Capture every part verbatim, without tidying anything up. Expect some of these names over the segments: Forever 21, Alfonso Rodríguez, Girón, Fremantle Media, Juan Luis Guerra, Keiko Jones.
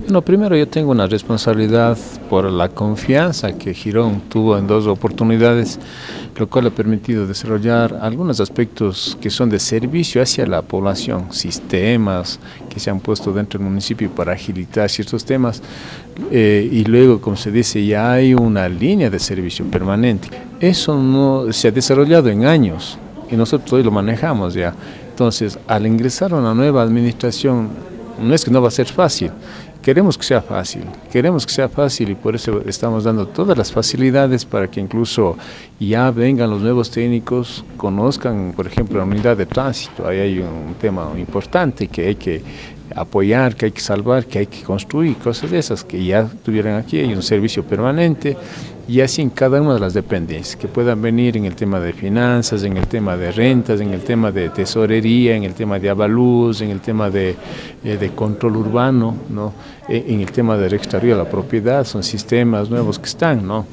Bueno, primero yo tengo una responsabilidad por la confianza que Girón tuvo en dos oportunidades, lo cual ha permitido desarrollar algunos aspectos que son de servicio hacia la población, sistemas que se han puesto dentro del municipio para agilitar ciertos temas, eh, y luego, como se dice, ya hay una línea de servicio permanente. Eso no se ha desarrollado en años y nosotros hoy lo manejamos ya. Entonces, al ingresar a una nueva administración, no es que no va a ser fácil. Queremos que sea fácil, queremos que sea fácil y por eso estamos dando todas las facilidades para que incluso ya vengan los nuevos técnicos, conozcan, por ejemplo, la unidad de tránsito. Ahí hay un tema importante que hay que apoyar, que hay que salvar, que hay que construir, cosas de esas que ya tuvieran aquí. Hay un servicio permanente y así en cada una de las dependencias, que puedan venir en el tema de finanzas, en el tema de rentas, en el tema de tesorería, en el tema de avalúos, en el tema de, eh, de control urbano, ¿no? En el tema del exterior de la propiedad, son sistemas nuevos que están, ¿no?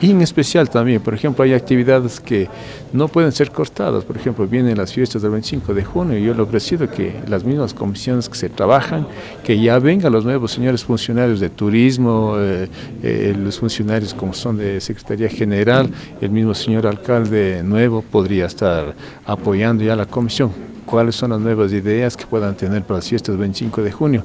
Y en especial también, por ejemplo, hay actividades que no pueden ser cortadas. Por ejemplo, vienen las fiestas del veinticinco de junio y yo le he ofrecido que las mismas comisiones que se trabajan, que ya vengan los nuevos señores funcionarios de turismo, eh, eh, los funcionarios como son de Secretaría General, el mismo señor alcalde nuevo podría estar apoyando ya la comisión. ¿Cuáles son las nuevas ideas que puedan tener para las fiestas del veinticinco de junio?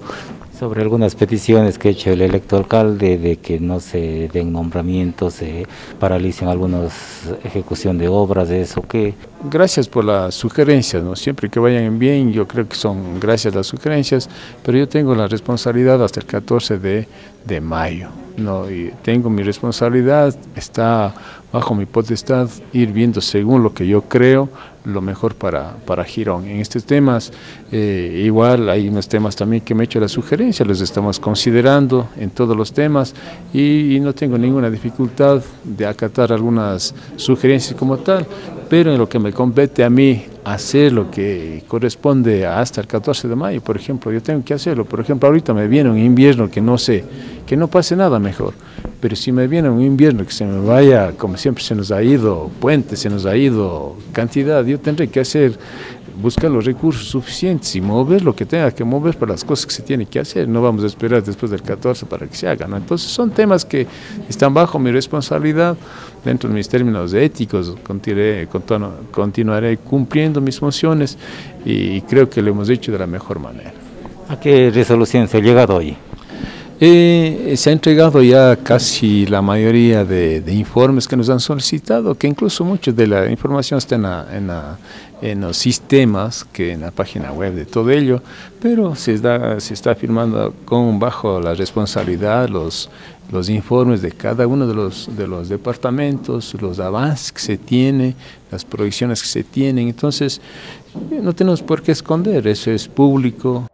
Sobre algunas peticiones que ha hecho el electo alcalde de que no se den nombramientos, se paralicen algunas ejecución de obras, de eso que... Gracias por las sugerencias, ¿no? Siempre que vayan bien, yo creo que son gracias a las sugerencias, pero yo tengo la responsabilidad hasta el catorce de mayo, ¿no? Y tengo mi responsabilidad, está bajo mi potestad ir viendo según lo que yo creo lo mejor para, para Girón. En estos temas, eh, igual hay unos temas también que me he hecho la sugerencia, los estamos considerando en todos los temas y, y no tengo ninguna dificultad de acatar algunas sugerencias como tal, pero en lo que me compete a mí hacer lo que corresponde hasta el catorce de mayo, por ejemplo, yo tengo que hacerlo. Por ejemplo, ahorita me viene un invierno que no sé, que no pase nada mejor, pero si me viene un invierno que se me vaya, como siempre se nos ha ido puentes, se nos ha ido cantidad, yo tendré que hacer, buscar los recursos suficientes y mover lo que tenga que mover para las cosas que se tienen que hacer. No vamos a esperar después del catorce para que se hagan, ¿no? Entonces son temas que están bajo mi responsabilidad, dentro de mis términos éticos, continuaré, continuaré cumpliendo mis funciones y creo que lo hemos hecho de la mejor manera. ¿A qué resolución se ha llegado hoy? Eh, se ha entregado ya casi la mayoría de, de informes que nos han solicitado, que incluso mucha de la información está en, la, en, la, en los sistemas, que en la página web de todo ello, pero se está, se está firmando con bajo la responsabilidad los, los informes de cada uno de los, de los departamentos, los avances que se tienen, las proyecciones que se tienen. Entonces no tenemos por qué esconder, eso es público.